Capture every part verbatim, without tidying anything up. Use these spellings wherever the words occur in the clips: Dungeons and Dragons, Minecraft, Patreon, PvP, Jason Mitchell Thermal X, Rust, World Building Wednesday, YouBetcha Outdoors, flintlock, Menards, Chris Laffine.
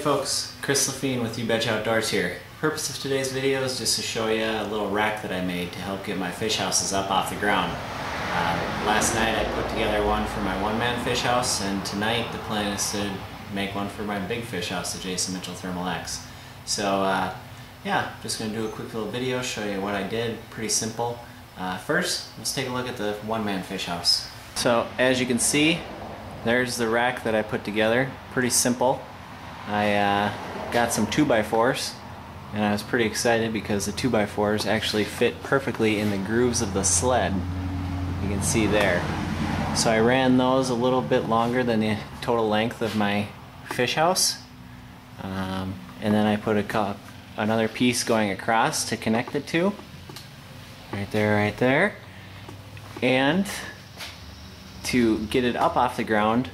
folks, Chris Laffine with YouBetcha Outdoors here. Purpose of today's video is just to show you a little rack that I made to help get my fish houses up off the ground. Uh, last night I put together one for my one-man fish house, and tonight the plan is to make one for my big fish house, the Jason Mitchell Thermal X. So uh, yeah, just going to do a quick little video, show you what I did, pretty simple. Uh, first, let's take a look at the one-man fish house. So as you can see, there's the rack that I put together, pretty simple. I uh, got some two by fours, and I was pretty excited because the two by fours actually fit perfectly in the grooves of the sled. You can see there. So I ran those a little bit longer than the total length of my fish house. Um, and then I put a cup, another piece going across to connect the two. Right there, right there. And to get it up off the ground,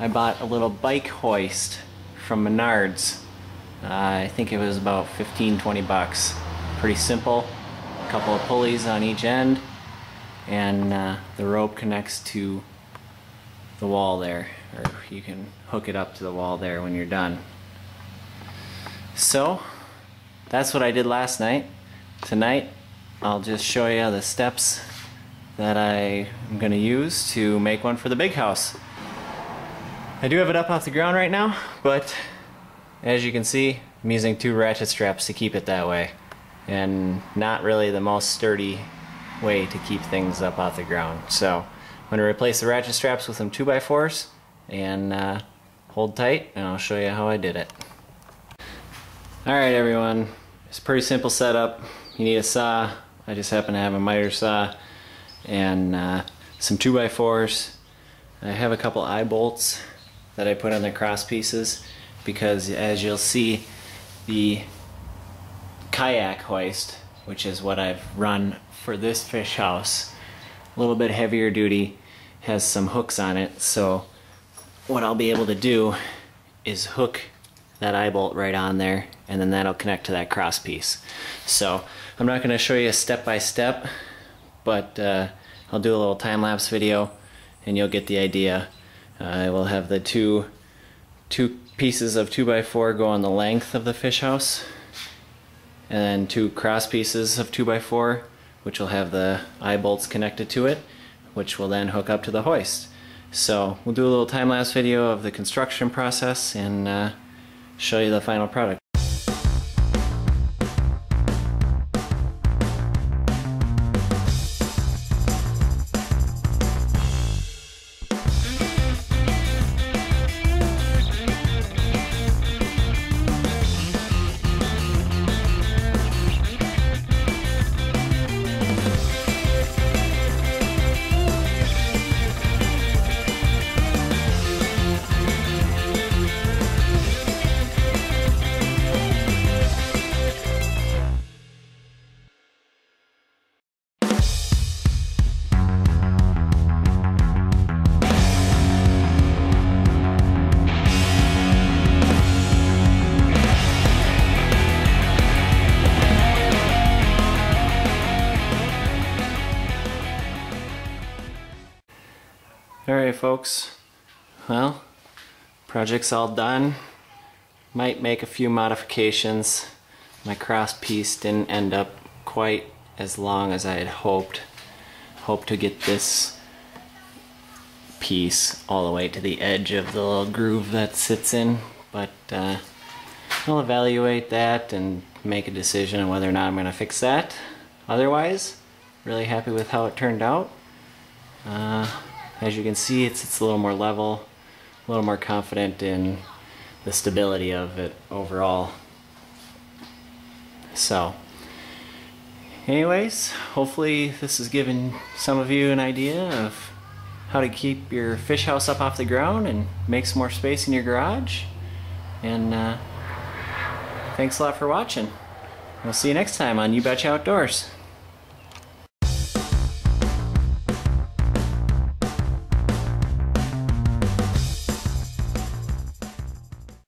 I bought a little bike hoist from Menards. Uh, I think it was about fifteen, twenty bucks. Pretty simple. A couple of pulleys on each end, and uh, the rope connects to the wall there, or you can hook it up to the wall there when you're done. So that's what I did last night. Tonight I'll just show you the steps that I am going to use to make one for the big house. I do have it up off the ground right now, but as you can see, I'm using two ratchet straps to keep it that way, and not really the most sturdy way to keep things up off the ground. So I'm going to replace the ratchet straps with some two by fours and uh, hold tight, and I'll show you how I did it. Alright everyone, it's a pretty simple setup. You need a saw. I just happen to have a miter saw and uh, some two by fours. I have a couple eye bolts that I put on the cross pieces, because as you'll see, the kayak hoist, which is what I've run for this fish house, a little bit heavier duty, has some hooks on it. So what I'll be able to do is hook that eye bolt right on there, and then that'll connect to that cross piece. So I'm not going to show you step by step, but uh, I'll do a little time-lapse video and you'll get the idea. Uh, I will have the two, two pieces of two by four go on the length of the fish house, and then two cross pieces of two by four, which will have the eye bolts connected to it, which will then hook up to the hoist. So we'll do a little time-lapse video of the construction process and uh, show you the final product. Alright folks, well, project's all done. Might make a few modifications. My cross piece didn't end up quite as long as I had hoped. Hoped to get this piece all the way to the edge of the little groove that sits in, but uh, I'll evaluate that and make a decision on whether or not I'm going to fix that. Otherwise, really happy with how it turned out. Uh, As you can see, it's, it's a little more level, a little more confident in the stability of it overall. So, anyways, hopefully this has given some of you an idea of how to keep your fish house up off the ground and make some more space in your garage. And uh, thanks a lot for watching. We'll see you next time on YouBetcha Outdoors.